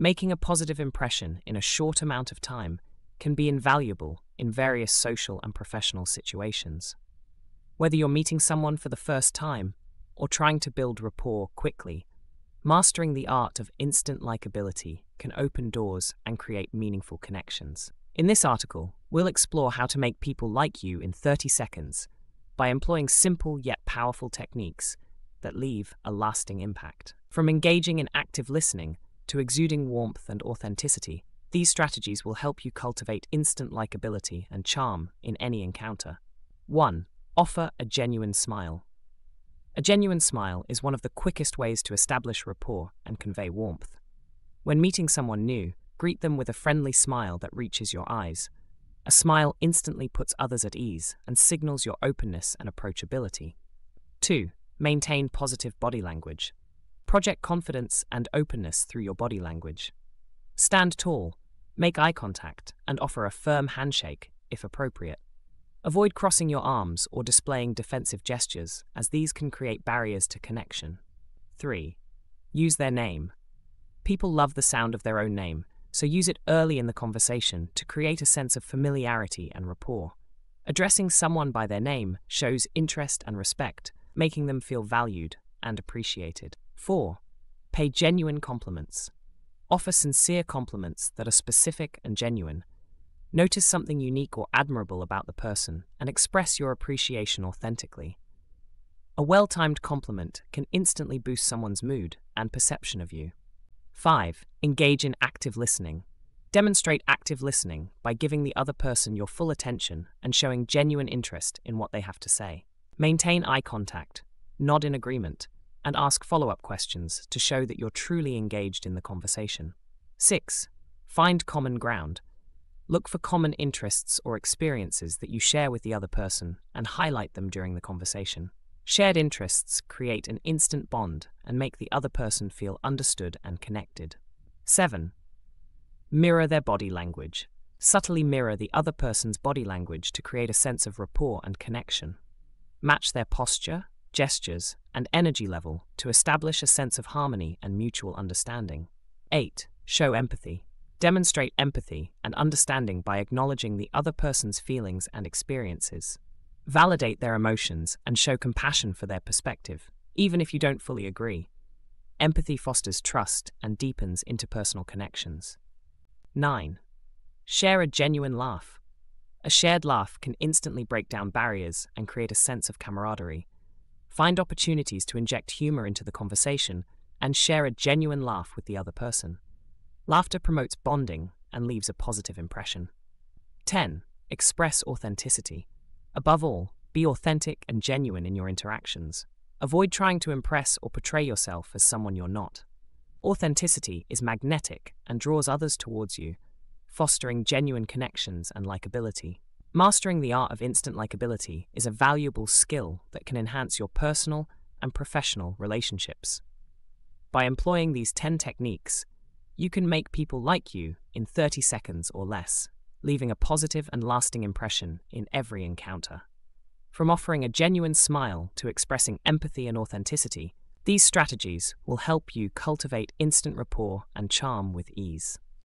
Making a positive impression in a short amount of time can be invaluable in various social and professional situations. Whether you're meeting someone for the first time or trying to build rapport quickly, mastering the art of instant likability can open doors and create meaningful connections. In this article, we'll explore how to make people like you in 30 seconds by employing simple yet powerful techniques that leave a lasting impact. From engaging in active listening to exuding warmth and authenticity, these strategies will help you cultivate instant likability and charm in any encounter. 1. Offer a genuine smile. A genuine smile is one of the quickest ways to establish rapport and convey warmth. When meeting someone new, greet them with a friendly smile that reaches your eyes. A smile instantly puts others at ease and signals your openness and approachability. 2. Maintain positive body language. Project confidence and openness through your body language. Stand tall, make eye contact, and offer a firm handshake if appropriate. Avoid crossing your arms or displaying defensive gestures, as these can create barriers to connection. 3. Use their name. People love the sound of their own name, so use it early in the conversation to create a sense of familiarity and rapport. Addressing someone by their name shows interest and respect, making them feel valued and appreciated. 4. Pay genuine compliments. Offer sincere compliments that are specific and genuine. Notice something unique or admirable about the person and express your appreciation authentically. A well-timed compliment can instantly boost someone's mood and perception of you. 5. Engage in active listening. Demonstrate active listening by giving the other person your full attention and showing genuine interest in what they have to say. Maintain eye contact, nod in agreement, and ask follow-up questions to show that you're truly engaged in the conversation. 6. Find common ground. Look for common interests or experiences that you share with the other person and highlight them during the conversation. Shared interests create an instant bond and make the other person feel understood and connected. 7. Mirror their body language. Subtly mirror the other person's body language to create a sense of rapport and connection. Match their posture, gestures, and energy level to establish a sense of harmony and mutual understanding. 8. Show empathy. Demonstrate empathy and understanding by acknowledging the other person's feelings and experiences. Validate their emotions and show compassion for their perspective, even if you don't fully agree. Empathy fosters trust and deepens interpersonal connections. 9. Share a genuine laugh. A shared laugh can instantly break down barriers and create a sense of camaraderie. Find opportunities to inject humor into the conversation and share a genuine laugh with the other person. Laughter promotes bonding and leaves a positive impression. 10. Express authenticity. Above all, be authentic and genuine in your interactions. Avoid trying to impress or portray yourself as someone you're not. Authenticity is magnetic and draws others towards you, fostering genuine connections and likability. Mastering the art of instant likability is a valuable skill that can enhance your personal and professional relationships. By employing these 10 techniques, you can make people like you in 30 seconds or less, leaving a positive and lasting impression in every encounter. From offering a genuine smile to expressing empathy and authenticity, these strategies will help you cultivate instant rapport and charm with ease.